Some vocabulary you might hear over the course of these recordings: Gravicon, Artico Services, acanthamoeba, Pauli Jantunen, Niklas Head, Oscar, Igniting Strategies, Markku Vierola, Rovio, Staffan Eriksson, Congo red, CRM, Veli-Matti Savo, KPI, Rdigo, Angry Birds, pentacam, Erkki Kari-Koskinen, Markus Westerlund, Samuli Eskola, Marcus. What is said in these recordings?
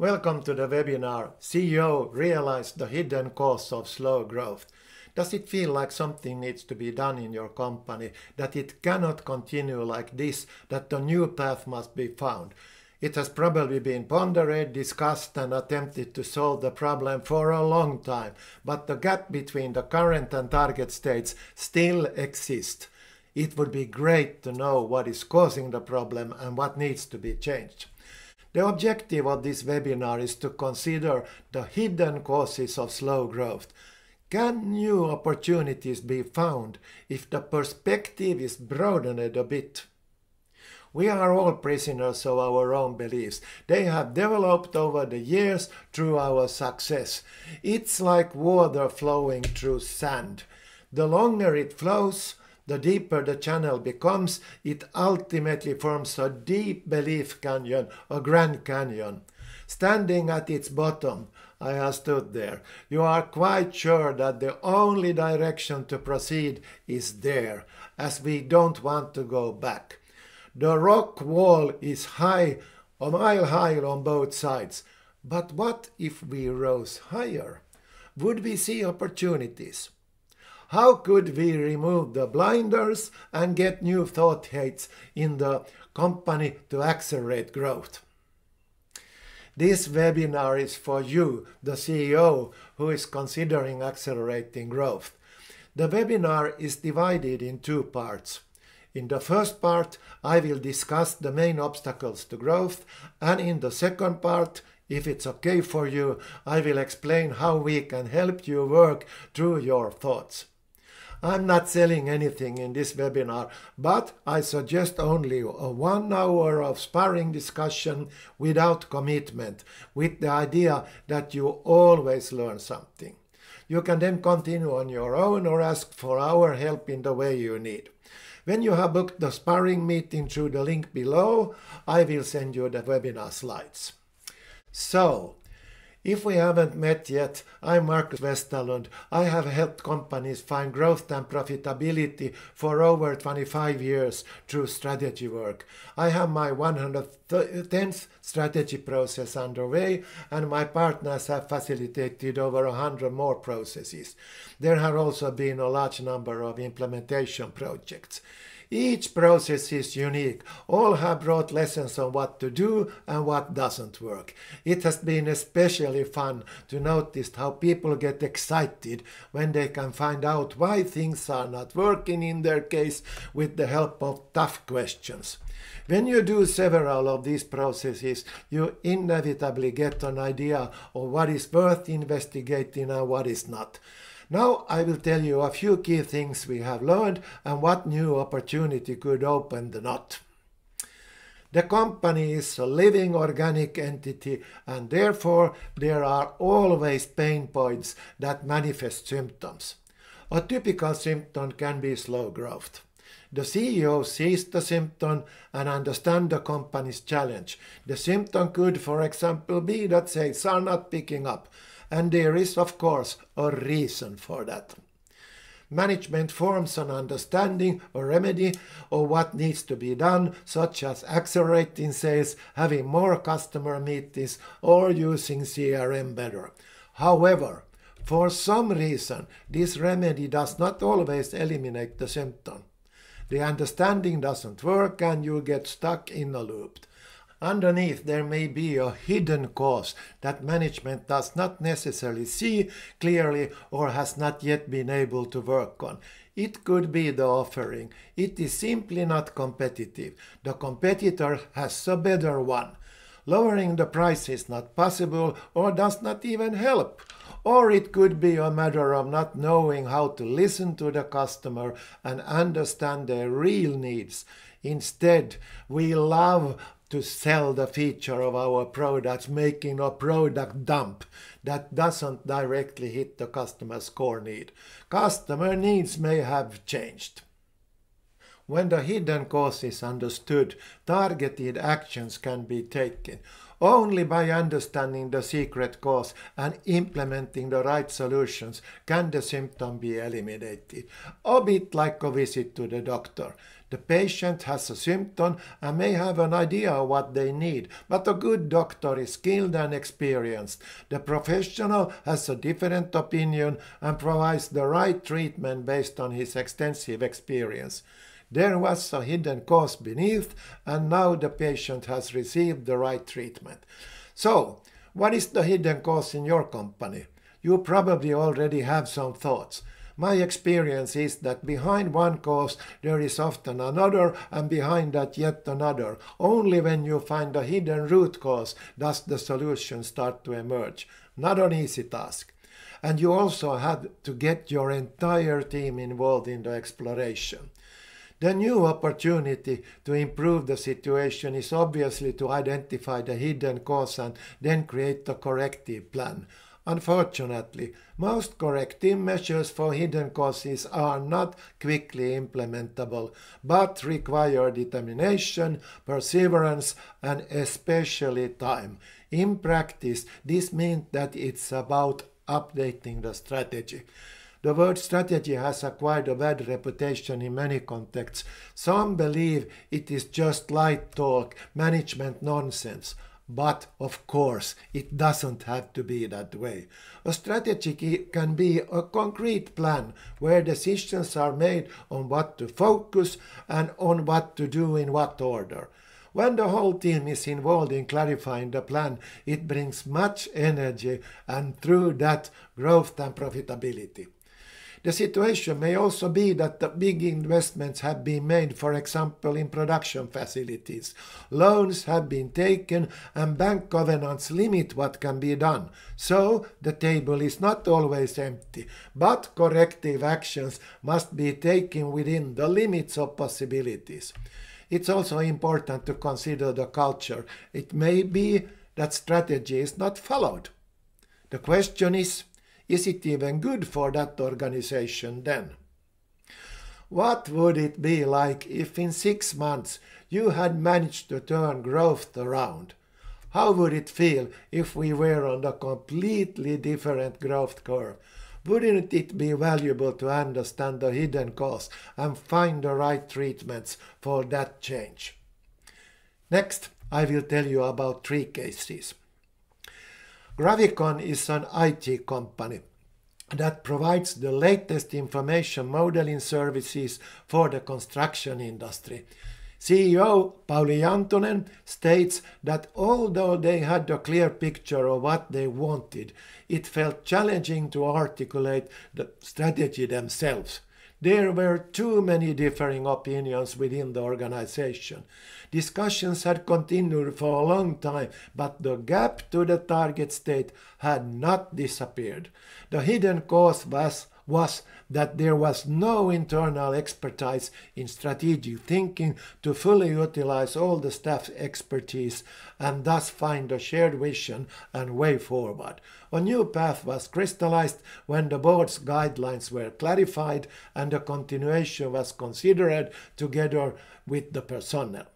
Welcome to the webinar, CEO Realize the Hidden Cause of Slow Growth. Does it feel like something needs to be done in your company, that it cannot continue like this, that the new path must be found? It has probably been pondered, discussed and attempted to solve the problem for a long time, but the gap between the current and target states still exists. It would be great to know what is causing the problem and what needs to be changed. The objective of this webinar is to consider the hidden causes of slow growth. Can new opportunities be found if the perspective is broadened a bit? We are all prisoners of our own beliefs. They have developed over the years through our success. It's like water flowing through sand. The longer it flows, the deeper the channel becomes. It ultimately forms a deep belief canyon, a Grand Canyon. Standing at its bottom, I have stood there. You are quite sure that the only direction to proceed is there, as we don't want to go back. The rock wall is high, a mile high on both sides. But what if we rose higher? Would we see opportunities? How could we remove the blinders and get new thought heads in the company to accelerate growth? This webinar is for you, the CEO, who is considering accelerating growth. The webinar is divided in two parts. In the first part, I will discuss the main obstacles to growth, and in the second part, if it's okay for you, I will explain how we can help you work through your thoughts. I'm not selling anything in this webinar, but I suggest only a 1 hour of sparring discussion without commitment, with the idea that you always learn something. You can then continue on your own or ask for our help in the way you need. When you have booked the sparring meeting through the link below, I will send you the webinar slides. So, if we haven't met yet, I'm Markus Westerlund. I have helped companies find growth and profitability for over 25 years through strategy work. I have my 110th strategy process underway, and my partners have facilitated over 100 more processes. There have also been a large number of implementation projects. Each process is unique. All have brought lessons on what to do and what doesn't work. It has been especially fun to notice how people get excited when they can find out why things are not working in their case with the help of tough questions. When you do several of these processes, you inevitably get an idea of what is worth investigating and what is not. Now I will tell you a few key things we have learned and what new opportunity could open the knot. The company is a living organic entity, and therefore there are always pain points that manifest symptoms. A typical symptom can be slow growth. The CEO sees the symptom and understands the company's challenge. The symptom could, for example, be that sales are not picking up. And there is, of course, a reason for that. Management forms an understanding or remedy of what needs to be done, such as accelerating sales, having more customer meetings, or using CRM better. However, for some reason, this remedy does not always eliminate the symptom. The understanding doesn't work and you get stuck in a loop. Underneath, there may be a hidden cause that management does not necessarily see clearly or has not yet been able to work on. It could be the offering. It is simply not competitive. The competitor has a better one. Lowering the price is not possible or does not even help. Or it could be a matter of not knowing how to listen to the customer and understand their real needs. Instead, we love to sell the feature of our products, making a product dump that doesn't directly hit the customer's core need. Customer needs may have changed. When the hidden cause is understood, targeted actions can be taken. Only by understanding the secret cause and implementing the right solutions can the symptom be eliminated. A bit like a visit to the doctor. The patient has a symptom and may have an idea of what they need, but a good doctor is skilled and experienced. The professional has a different opinion and provides the right treatment based on his extensive experience. There was a hidden cause beneath, and now the patient has received the right treatment. So, what is the hidden cause in your company? You probably already have some thoughts. My experience is that behind one cause there is often another, and behind that yet another. Only when you find a hidden root cause does the solution start to emerge. Not an easy task. And you also have to get your entire team involved in the exploration. The new opportunity to improve the situation is obviously to identify the hidden cause and then create a corrective plan. Unfortunately, most corrective measures for hidden causes are not quickly implementable, but require determination, perseverance, and especially time. In practice, this means that it's about updating the strategy. The word strategy has acquired a bad reputation in many contexts. Some believe it is just light talk, management nonsense. But, of course, it doesn't have to be that way. A strategy can be a concrete plan where decisions are made on what to focus and on what to do in what order. When the whole team is involved in clarifying the plan, it brings much energy and, through that, growth and profitability. The situation may also be that the big investments have been made, for example, in production facilities. Loans have been taken and bank covenants limit what can be done. So the table is not always empty, but corrective actions must be taken within the limits of possibilities. It's also important to consider the culture. It may be that strategy is not followed. The question is it even good for that organization then? What would it be like if in 6 months you had managed to turn growth around? How would it feel if we were on a completely different growth curve? Wouldn't it be valuable to understand the hidden cause and find the right treatments for that change? Next, I will tell you about 3 cases. Gravicon is an IT company that provides the latest information modeling services for the construction industry. CEO Pauli Jantunen states that although they had a clear picture of what they wanted, it felt challenging to articulate the strategy themselves. There were too many differing opinions within the organization. Discussions had continued for a long time, but the gap to the target state had not disappeared. The hidden cause was that there was no internal expertise in strategic thinking to fully utilize all the staff's expertise and thus find a shared vision and way forward. A new path was crystallized when the board's guidelines were clarified and a continuation was considered together with the personnel.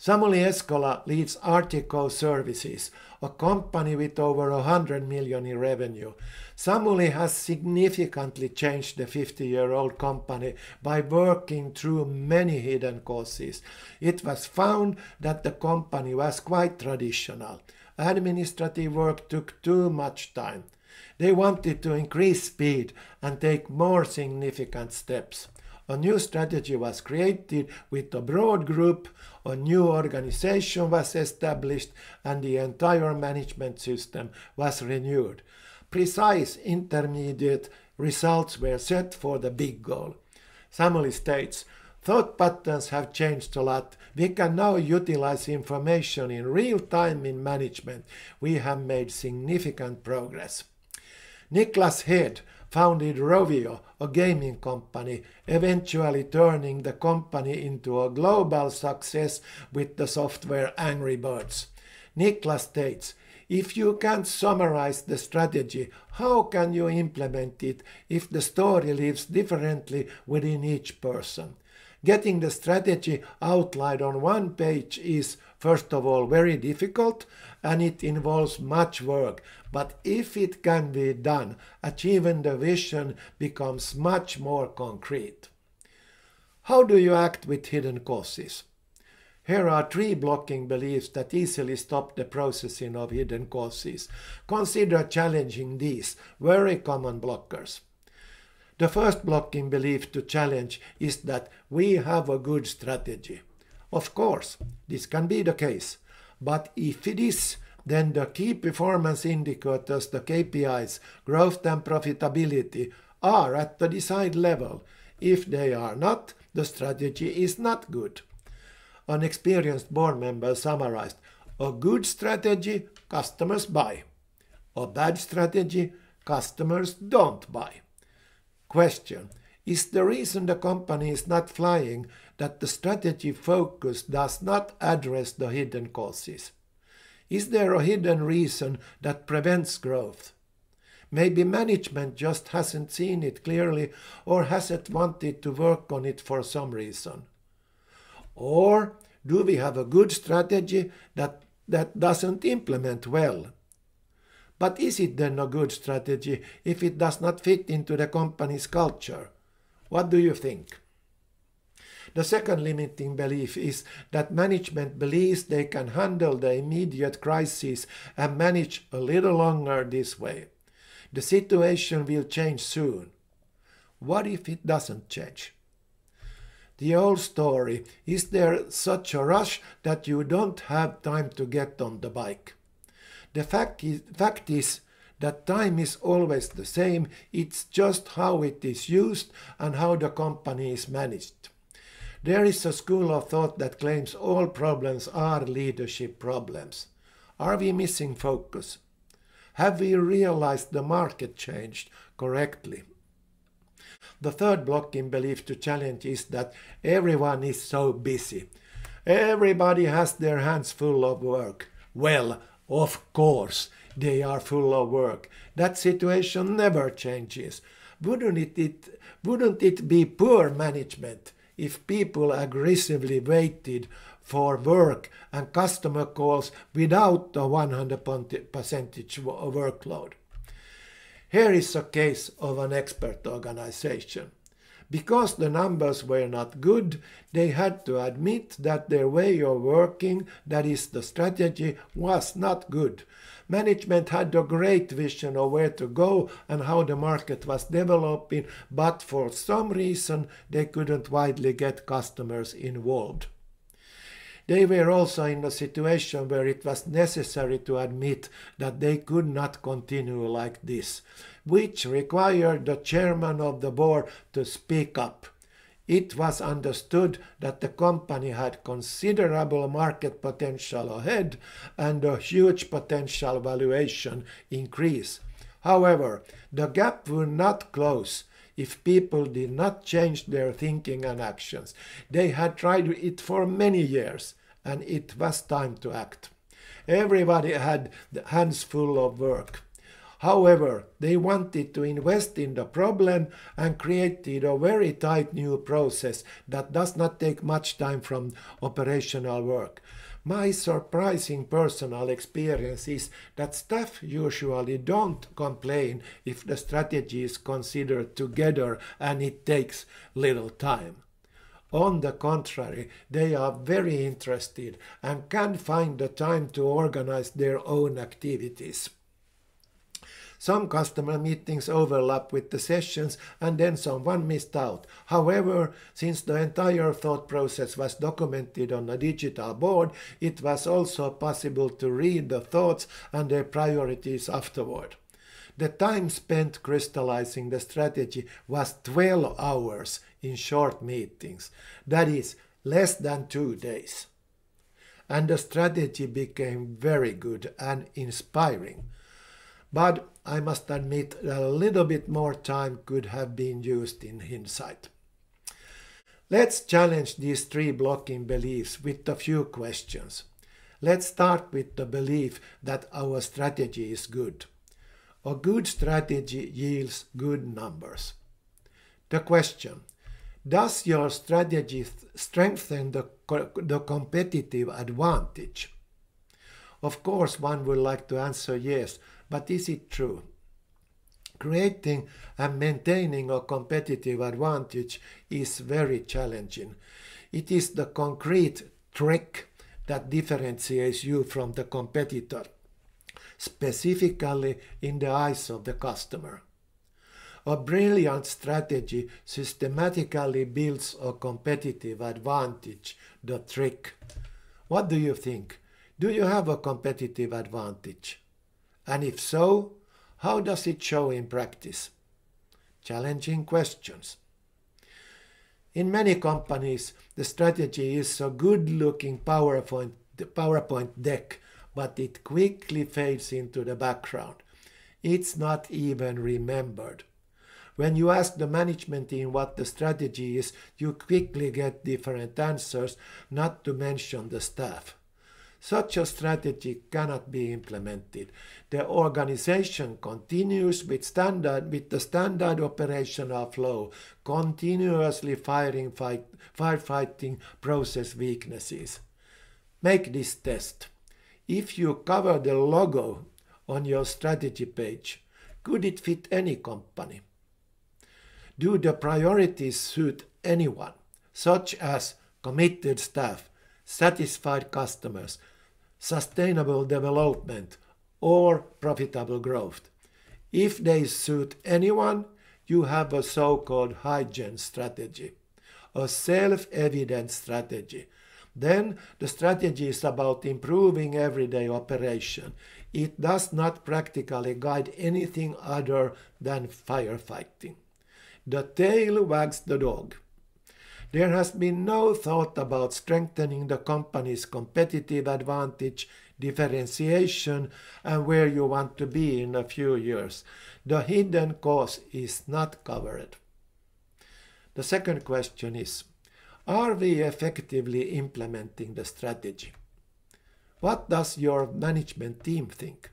Samuli Eskola leads Artico Services, a company with over 100 million in revenue. Samuli has significantly changed the 50-year-old company by working through many hidden causes. It was found that the company was quite traditional. Administrative work took too much time. They wanted to increase speed and take more significant steps. A new strategy was created with a broad group, a new organization was established, and the entire management system was renewed. Precise intermediate results were set for the big goal. Samuli states, "Thought patterns have changed a lot. We can now utilize information in real time in management. We have made significant progress." Niklas Head founded Rovio, a gaming company, eventually turning the company into a global success with the software Angry Birds. Niklas states, "If you can't summarize the strategy, how can you implement it if the story lives differently within each person? Getting the strategy outlined on one page is first of all, very difficult and it involves much work. But if it can be done, achieving the vision becomes much more concrete. How do you act with hidden causes? Here are three blocking beliefs that easily stop the processing of hidden causes. Consider challenging these very common blockers. The first blocking belief to challenge is that we have a good strategy. Of course, this can be the case, but if it is, then the key performance indicators, the KPIs, growth and profitability, are at the desired level. If they are not, the strategy is not good. An experienced board member summarized, a good strategy, customers buy. A bad strategy, customers don't buy. Question, is the reason the company is not flying that the strategy focus does not address the hidden causes? Is there a hidden reason that prevents growth? Maybe management just hasn't seen it clearly or hasn't wanted to work on it for some reason. Or do we have a good strategy that doesn't implement well? But is it then a good strategy if it does not fit into the company's culture? What do you think? The second limiting belief is that management believes they can handle the immediate crisis and manage a little longer this way. The situation will change soon. What if it doesn't change? The old story, is there such a rush that you don't have time to get on the bike? The fact is that time is always the same, it's just how it is used and how the company is managed. There is a school of thought that claims all problems are leadership problems. Are we missing focus? Have we realized the market changed correctly? The third blocking belief to challenge is that everyone is so busy. Everybody has their hands full of work. Well, of course, they are full of work. That situation never changes. Wouldn't it be poor management if people aggressively waited for work and customer calls without a 100% workload? Here is a case of an expert organization. Because the numbers were not good, they had to admit that their way of working, that is the strategy, was not good. Management had a great vision of where to go and how the market was developing, but for some reason they couldn't widely get customers involved. They were also in a situation where it was necessary to admit that they could not continue like this, which required the chairman of the board to speak up. It was understood that the company had considerable market potential ahead and a huge potential valuation increase. However, the gap would not close if people did not change their thinking and actions. They had tried it for many years, and it was time to act. Everybody had the hands full of work. However, they wanted to invest in the problem and created a very tight new process that does not take much time from operational work. My surprising personal experience is that staff usually don't complain if the strategy is considered together and it takes little time. On the contrary, they are very interested and can find the time to organize their own activities. Some customer meetings overlap with the sessions and then someone missed out. However, since the entire thought process was documented on a digital board, it was also possible to read the thoughts and their priorities afterward. The time spent crystallizing the strategy was 12 hours in short meetings, that is, less than 2 days. And the strategy became very good and inspiring. But I must admit that a little bit more time could have been used in hindsight. Let's challenge these three blocking beliefs with a few questions. Let's start with the belief that our strategy is good. A good strategy yields good numbers. The question, Does your strategy strengthen the competitive advantage? Of course, one would like to answer yes, but is it true? Creating and maintaining a competitive advantage is very challenging. It is the concrete trick that differentiates you from the competitor, specifically in the eyes of the customer. A brilliant strategy systematically builds a competitive advantage, the trick. What do you think? Do you have a competitive advantage? And if so, how does it show in practice? Challenging questions. In many companies, the strategy is a good-looking PowerPoint deck, but it quickly fades into the background. It's not even remembered. When you ask the management team what the strategy is, you quickly get different answers, not to mention the staff. Such a strategy cannot be implemented. The organization continues with the standard operational flow, continuously firefighting process weaknesses. Make this test. If you cover the logo on your strategy page, could it fit any company? Do the priorities suit anyone, such as committed staff, satisfied customers, sustainable development, or profitable growth? If they suit anyone, you have a so-called hygiene strategy, a self-evident strategy. Then the strategy is about improving everyday operation. It does not practically guide anything other than firefighting. The tail wags the dog. There has been no thought about strengthening the company's competitive advantage, differentiation, and where you want to be in a few years. The hidden cause is not covered. The second question is, are we effectively implementing the strategy? What does your management team think?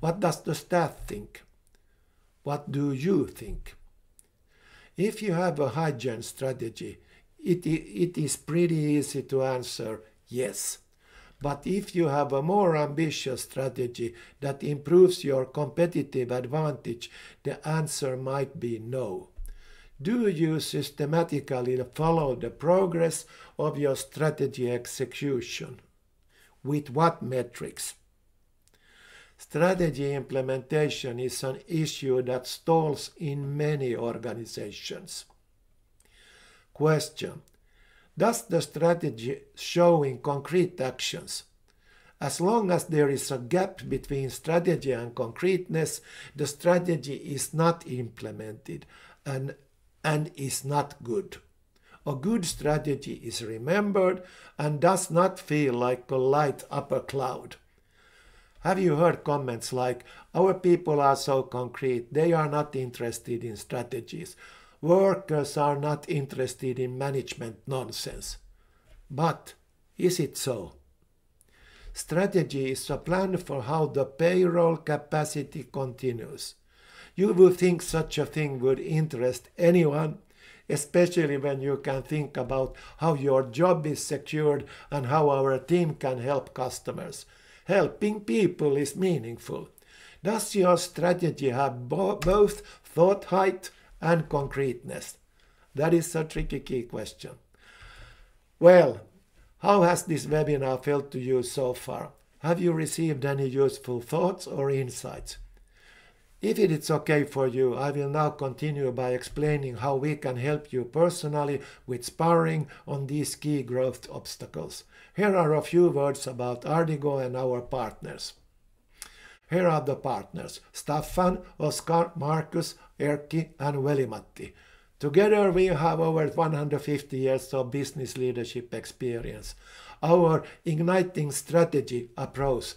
What does the staff think? What do you think? If you have a hygiene strategy, it is pretty easy to answer yes. But if you have a more ambitious strategy that improves your competitive advantage, the answer might be no. Do you systematically follow the progress of your strategy execution? With what metrics? Strategy implementation is an issue that stalls in many organizations. Question: does the strategy show in concrete actions? As long as there is a gap between strategy and concreteness, the strategy is not implemented and is not good. A good strategy is remembered and does not feel like a light upper cloud. Have you heard comments like, our people are so concrete, they are not interested in strategies, workers are not interested in management nonsense? But is it so? Strategy is a plan for how the payroll capacity continues. You would think such a thing would interest anyone, especially when you can think about how your job is secured and how our team can help customers. Helping people is meaningful. Does your strategy have both thought height and concreteness? That is a tricky key question. Well, how has this webinar felt to you so far? Have you received any useful thoughts or insights? If it is okay for you, I will now continue by explaining how we can help you personally with sparring on these key growth obstacles. Here are a few words about Rdigo and our partners. Here are the partners: Staffan, Oscar, Marcus, Erkki, and Veli-Matti. Together we have over 150 years of business leadership experience. Our Igniting Strategy approach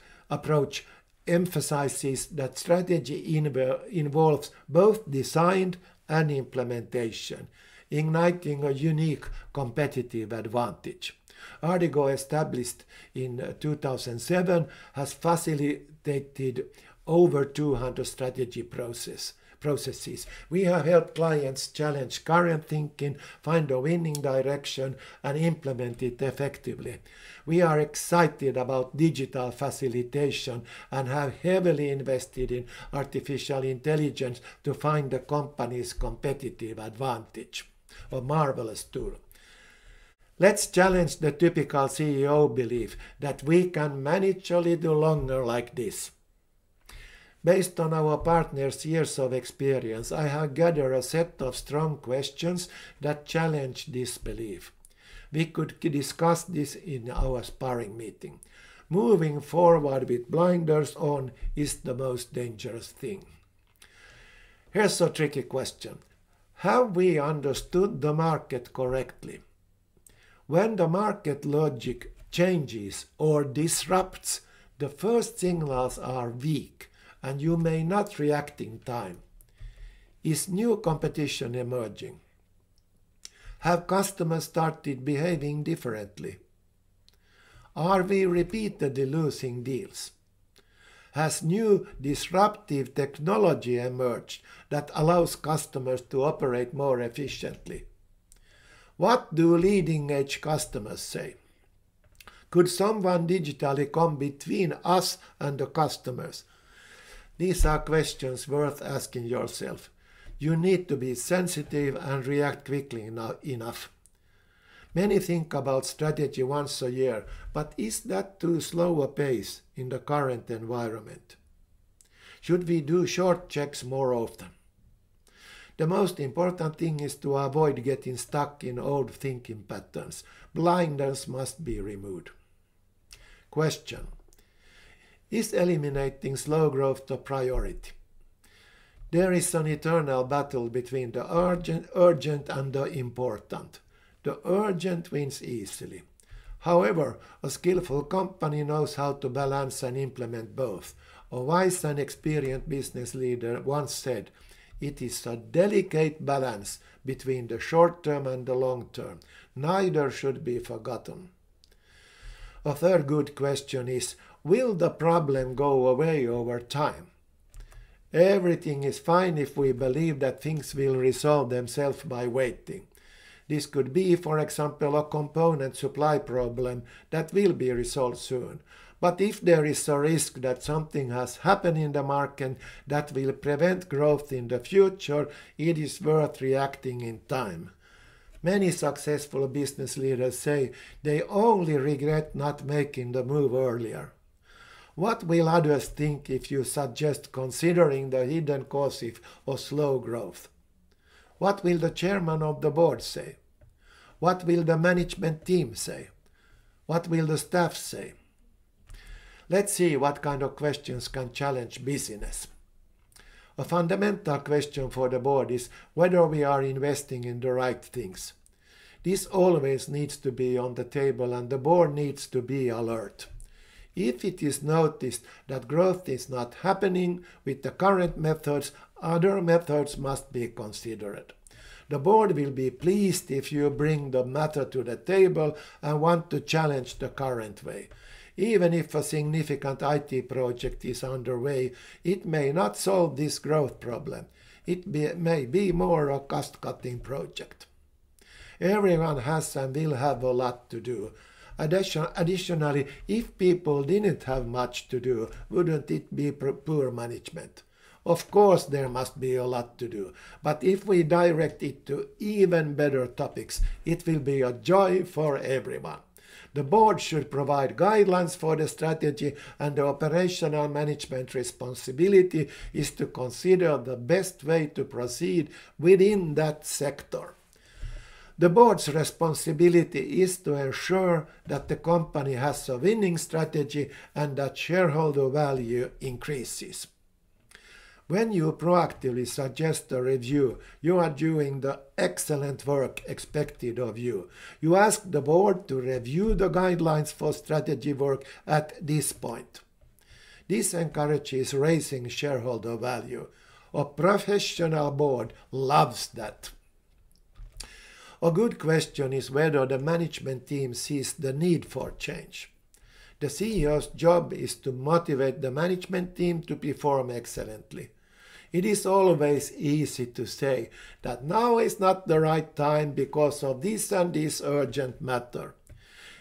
emphasizes that strategy involves both design and implementation, igniting a unique competitive advantage. Rdigo, established in 2007, has facilitated over 200 strategy processes. processes. We have helped clients challenge current thinking, find a winning direction, and implement it effectively. We are excited about digital facilitation and have heavily invested in artificial intelligence to find the company's competitive advantage. A marvelous tool. Let's challenge the typical CEO belief that we can manage a little longer like this. Based on our partners' years of experience, I have gathered a set of strong questions that challenge this belief. We could discuss this in our sparring meeting. Moving forward with blinders on is the most dangerous thing. Here's a tricky question. Have we understood the market correctly? When the market logic changes or disrupts, the first signals are weak, and you may not react in time. Is new competition emerging? Have customers started behaving differently? Are we repeatedly losing deals? Has new disruptive technology emerged that allows customers to operate more efficiently? What do leading-edge customers say? Could someone digitally come between us and the customers? These are questions worth asking yourself. You need to be sensitive and react quickly enough. Many think about strategy once a year, but is that too slow a pace in the current environment? Should we do short checks more often? The most important thing is to avoid getting stuck in old thinking patterns. Blinders must be removed. Question. Is eliminating slow growth a priority? There is an eternal battle between the urgent and the important. The urgent wins easily. However, a skillful company knows how to balance and implement both. A wise and experienced business leader once said, "It is a delicate balance between the short term and the long term. Neither should be forgotten." A third good question is, will the problem go away over time? Everything is fine if we believe that things will resolve themselves by waiting. This could be, for example, a component supply problem that will be resolved soon. But if there is a risk that something has happened in the market that will prevent growth in the future, it is worth reacting in time. Many successful business leaders say they only regret not making the move earlier. What will others think if you suggest considering the hidden causes of slow growth? What will the chairman of the board say? What will the management team say? What will the staff say? Let's see what kind of questions can challenge busyness. A fundamental question for the board is whether we are investing in the right things. This always needs to be on the table and the board needs to be alert. If it is noticed that growth is not happening with the current methods, other methods must be considered. The board will be pleased if you bring the matter to the table and want to challenge the current way. Even if a significant IT project is underway, it may not solve this growth problem. It may be more a cost-cutting project. Everyone has and will have a lot to do. Additionally, if people didn't have much to do, wouldn't it be poor management? Of course there must be a lot to do, but if we direct it to even better topics, it will be a joy for everyone. The board should provide guidelines for the strategy, and the operational management responsibility is to consider the best way to proceed within that sector. The board's responsibility is to ensure that the company has a winning strategy and that shareholder value increases. When you proactively suggest a review, you are doing the excellent work expected of you. You ask the board to review the guidelines for strategy work at this point. This encourages raising shareholder value. A professional board loves that. A good question is whether the management team sees the need for change. The CEO's job is to motivate the management team to perform excellently. It is always easy to say that now is not the right time because of this and this urgent matter.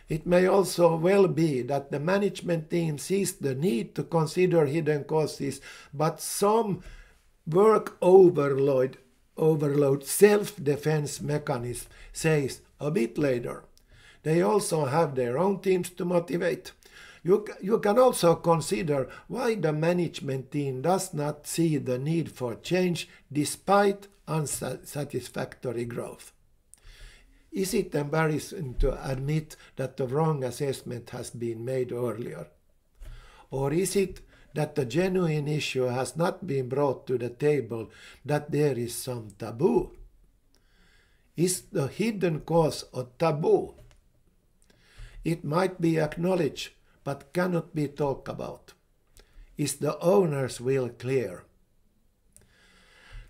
It may also well be that the management team sees the need to consider hidden causes, but some work overload self-defense mechanism says a bit later. They also have their own teams to motivate. You can also consider why the management team does not see the need for change despite unsatisfactory growth. Is it embarrassing to admit that the wrong assessment has been made earlier? Or is it that the genuine issue has not been brought to the table, that there is some taboo? Is the hidden cause a taboo? It might be acknowledged, but cannot be talked about. Is the owner's will clear?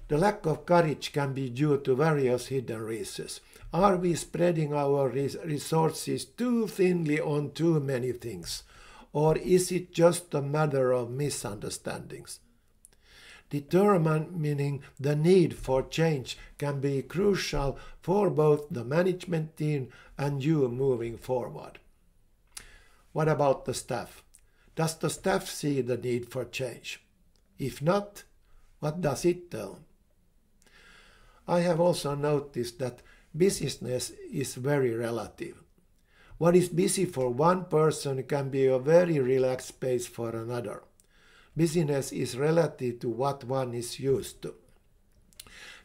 The lack of courage can be due to various hidden reasons. Are we spreading our resources too thinly on too many things? Or is it just a matter of misunderstandings? Determining the need for change can be crucial for both the management team and you moving forward. What about the staff? Does the staff see the need for change? If not, what does it tell? I have also noticed that busyness is very relative. What is busy for one person can be a very relaxed space for another. Busyness is relative to what one is used to.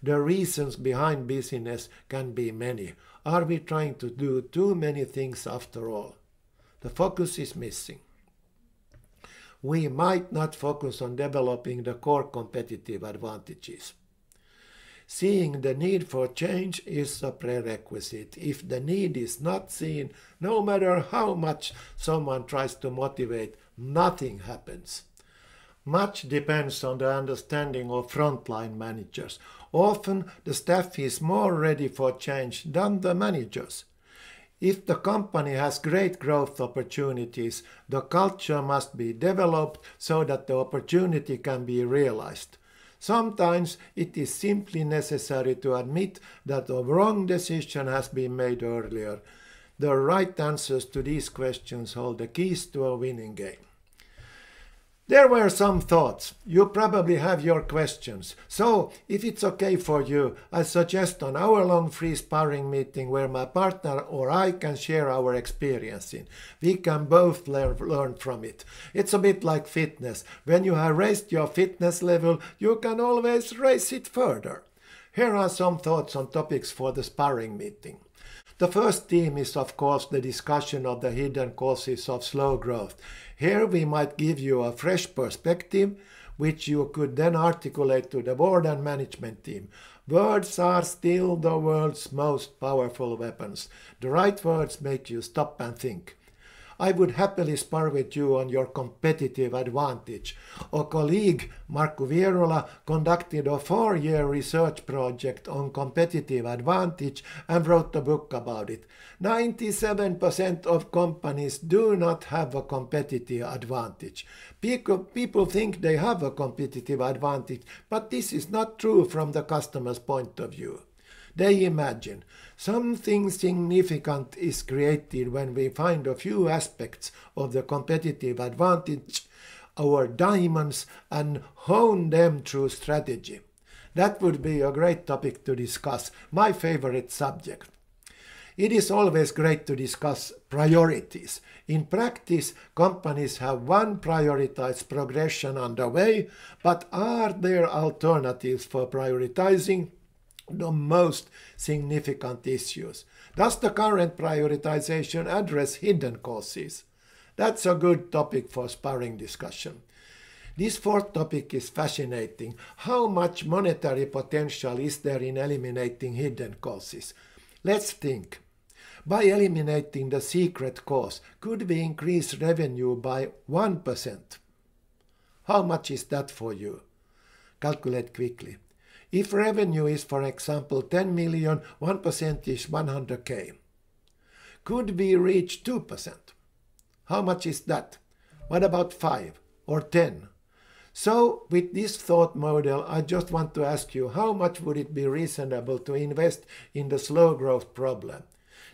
The reasons behind busyness can be many. Are we trying to do too many things after all? The focus is missing. We might not focus on developing the core competitive advantages. Seeing the need for change is a prerequisite. If the need is not seen, no matter how much someone tries to motivate, nothing happens. Much depends on the understanding of frontline managers. Often the staff is more ready for change than the managers. If the company has great growth opportunities, the culture must be developed so that the opportunity can be realized. Sometimes it is simply necessary to admit that a wrong decision has been made earlier. The right answers to these questions hold the keys to a winning game. There were some thoughts. You probably have your questions. So, if it's okay for you, I suggest an hour-long free sparring meeting where my partner or I can share our experience in. We can both learn from it. It's a bit like fitness. When you have raised your fitness level, you can always raise it further. Here are some thoughts on topics for the sparring meeting. The first theme is, of course, the discussion of the hidden causes of slow growth. Here we might give you a fresh perspective, which you could then articulate to the board and management team. Words are still the world's most powerful weapons. The right words make you stop and think. I would happily spar with you on your competitive advantage. A colleague, Markku Vierola, conducted a 4-year research project on competitive advantage and wrote a book about it. 97% of companies do not have a competitive advantage. People think they have a competitive advantage, but this is not true from the customer's point of view. They imagine something significant is created when we find a few aspects of the competitive advantage, our diamonds, and hone them through strategy. That would be a great topic to discuss, my favorite subject. It is always great to discuss priorities. In practice, companies have one prioritized progression underway, but are there alternatives for prioritizing the most significant issues? Does the current prioritization address hidden causes? That's a good topic for sparring discussion. This fourth topic is fascinating. How much monetary potential is there in eliminating hidden causes? Let's think. By eliminating the secret cause, could we increase revenue by 1%? How much is that for you? Calculate quickly. If revenue is, for example, 10 million, 1% is 100K. Could we reach 2%? How much is that? What about 5 or 10? So with this thought model, I just want to ask you, how much would it be reasonable to invest in the slow growth problem?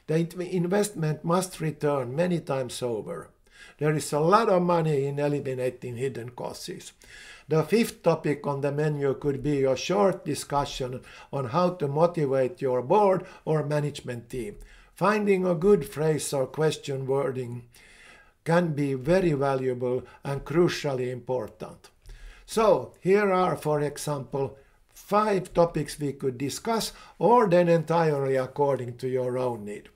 The investment must return many times over. There is a lot of money in eliminating hidden costs. The fifth topic on the menu could be a short discussion on how to motivate your board or management team. Finding a good phrase or question wording can be very valuable and crucially important. So here are, for example, 5 topics we could discuss, or then entirely according to your own need.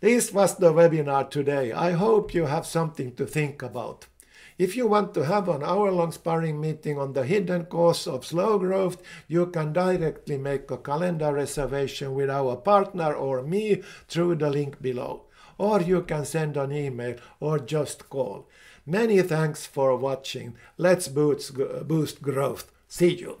This was the webinar today. I hope you have something to think about. If you want to have an hour-long sparring meeting on the hidden costs of slow growth, you can directly make a calendar reservation with our partner or me through the link below. Or you can send an email or just call. Many thanks for watching. Let's boost growth. See you.